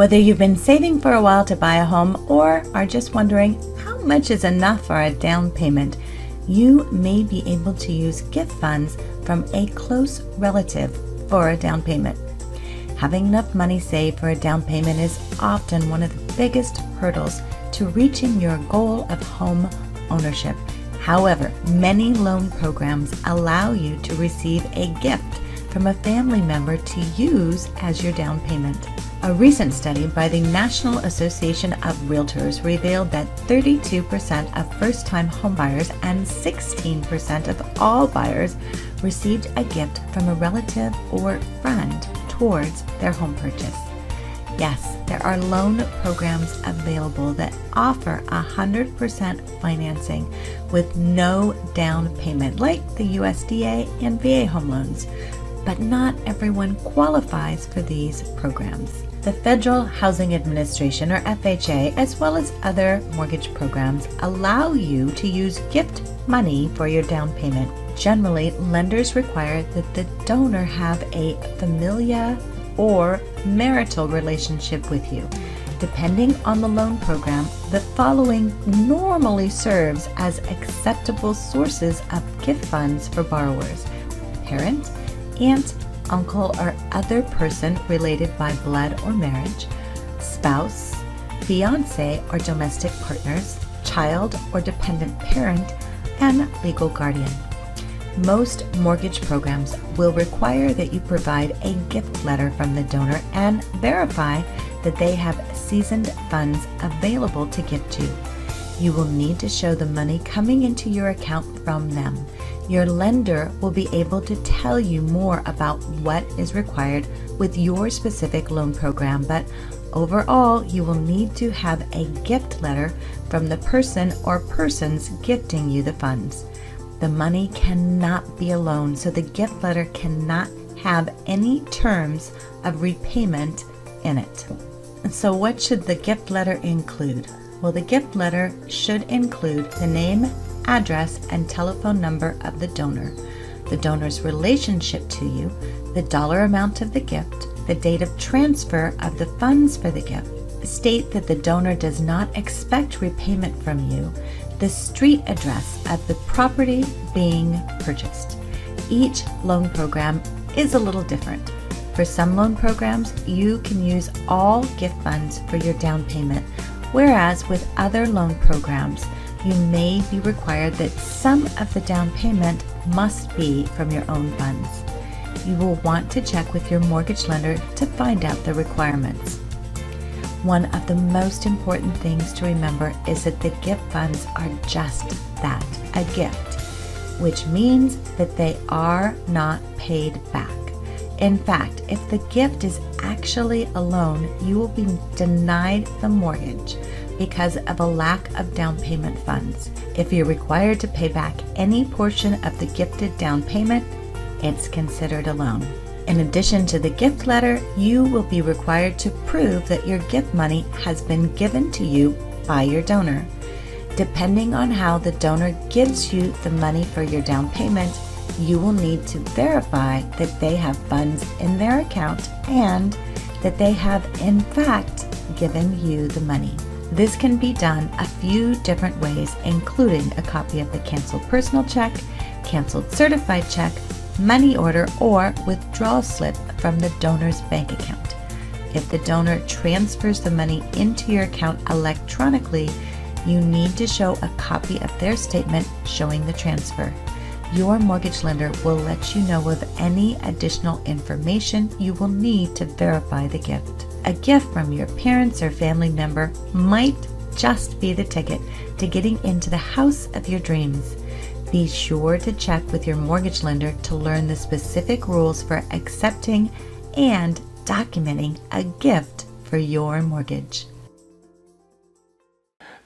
Whether you've been saving for a while to buy a home or are just wondering how much is enough for a down payment, you may be able to use gift funds from a close relative for a down payment. Having enough money saved for a down payment is often one of the biggest hurdles to reaching your goal of home ownership. However, many loan programs allow you to receive a gift from a family member to use as your down payment. A recent study by the National Association of Realtors revealed that 32% of first-time homebuyers and 16% of all buyers received a gift from a relative or friend towards their home purchase. Yes, there are loan programs available that offer 100% financing with no down payment, like the USDA and VA home loans. But not everyone qualifies for these programs. The Federal Housing Administration, or FHA, as well as other mortgage programs, allow you to use gift money for your down payment. Generally, lenders require that the donor have a familial or marital relationship with you. Depending on the loan program, the following normally serves as acceptable sources of gift funds for borrowers: parent, aunt, uncle, or other person related by blood or marriage, spouse, fiancé or domestic partners, child or dependent parent, and legal guardian. Most mortgage programs will require that you provide a gift letter from the donor and verify that they have seasoned funds available to give to. You will need to show the money coming into your account from them. Your lender will be able to tell you more about what is required with your specific loan program, but overall, you will need to have a gift letter from the person or persons gifting you the funds. The money cannot be a loan, so the gift letter cannot have any terms of repayment in it. So what should the gift letter include? Well, the gift letter should include the name, address, and telephone number of the donor, the donor's relationship to you, the dollar amount of the gift, the date of transfer of the funds for the gift. State that the donor does not expect repayment from you, the street address of the property being purchased. Each loan program is a little different. For some loan programs, you can use all gift funds for your down payment, whereas with other loan programs, you may be required that some of the down payment must be from your own funds. You will want to check with your mortgage lender to find out the requirements. One of the most important things to remember is that the gift funds are just that, a gift, which means that they are not paid back. In fact, if the gift is actually a loan, you will be denied the mortgage because of a lack of down payment funds. If you're required to pay back any portion of the gifted down payment, it's considered a loan. In addition to the gift letter, you will be required to prove that your gift money has been given to you by your donor. Depending on how the donor gives you the money for your down payment, you will need to verify that they have funds in their account and that they have in fact given you the money. This can be done a few different ways, including a copy of the canceled personal check, canceled certified check, money order, or withdrawal slip from the donor's bank account. If the donor transfers the money into your account electronically, you need to show a copy of their statement showing the transfer. Your mortgage lender will let you know of any additional information you will need to verify the gift. A gift from your parents or family member might just be the ticket to getting into the house of your dreams. Be sure to check with your mortgage lender to learn the specific rules for accepting and documenting a gift for your mortgage.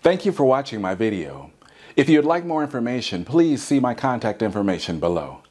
Thank you for watching my video. If you'd like more information, please see my contact information below.